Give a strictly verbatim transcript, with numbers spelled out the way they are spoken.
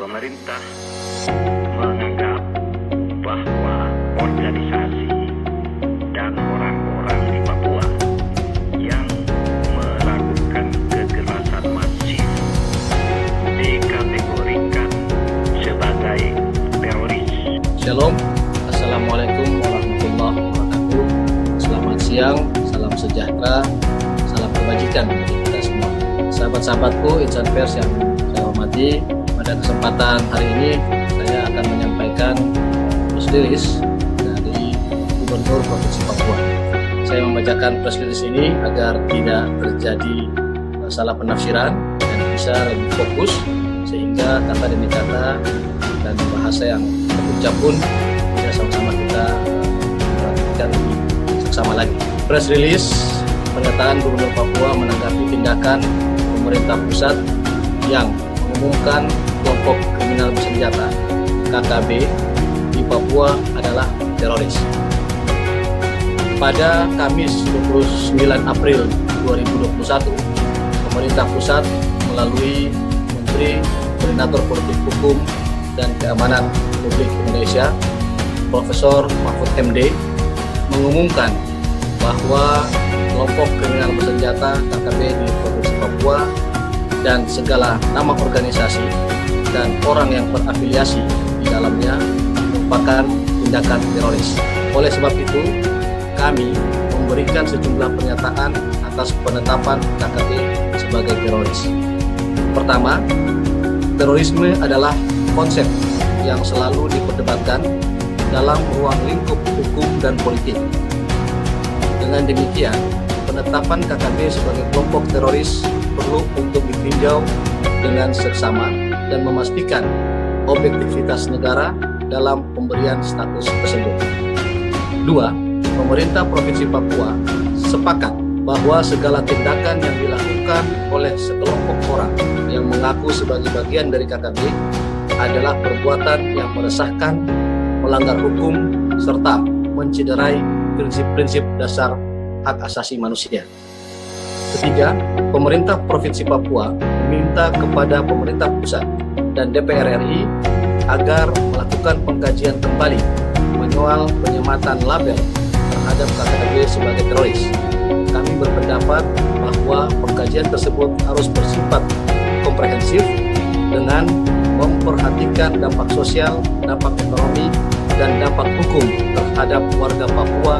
pemerintah menganggap bahwa organisasi dan orang-orang di Papua yang melakukan kekerasan masif dikategorikan sebagai teroris. Shalom, Assalamualaikum warahmatullahi wabarakatuh. Selamat siang, salam sejahtera, salam kebajikan bagi kita semua. Sahabat-sahabatku, insan pers yang saya hormati, pada kesempatan hari ini saya akan menyampaikan press release dari Gubernur Provinsi Papua. Saya membacakan press release ini agar tidak terjadi salah penafsiran dan bisa lebih fokus sehingga kata demi kata dan bahasa yang terucap pun bisa sama-sama kita perhatikan sama lagi. Press release pernyataan Gubernur Papua menanggapi tindakan pemerintah pusat yang mengumumkan kelompok kriminal bersenjata K K B di Papua adalah teroris. Pada Kamis dua puluh sembilan April dua ribu dua puluh satu, pemerintah pusat melalui Menteri Koordinator Politik Hukum dan Keamanan Publik Indonesia, Profesor Mahfud M D, mengumumkan bahwa kelompok kriminal bersenjata K K B di Provinsi Papua dan segala nama organisasi dan orang yang berafiliasi di dalamnya merupakan tindakan teroris. Oleh sebab itu, kami memberikan sejumlah pernyataan atas penetapan K K B sebagai teroris. Pertama, terorisme adalah konsep yang selalu diperdebatkan dalam ruang lingkup hukum dan politik. Dengan demikian, penetapan K K B sebagai kelompok teroris perlu untuk ditinjau dengan seksama dan memastikan objektivitas negara dalam pemberian status tersebut. Dua, pemerintah Provinsi Papua sepakat bahwa segala tindakan yang dilakukan oleh sekelompok orang yang mengaku sebagai bagian dari K K B adalah perbuatan yang meresahkan, melanggar hukum, serta mencederai prinsip-prinsip dasar hak asasi manusia. Ketiga, pemerintah Provinsi Papua meminta kepada pemerintah pusat dan D P R R I agar melakukan pengkajian kembali menyoal penyematan label terhadap K K B sebagai teroris. Kami berpendapat bahwa pengkajian tersebut harus bersifat komprehensif dengan memperhatikan dampak sosial, dampak ekonomi, dan dampak hukum terhadap warga Papua.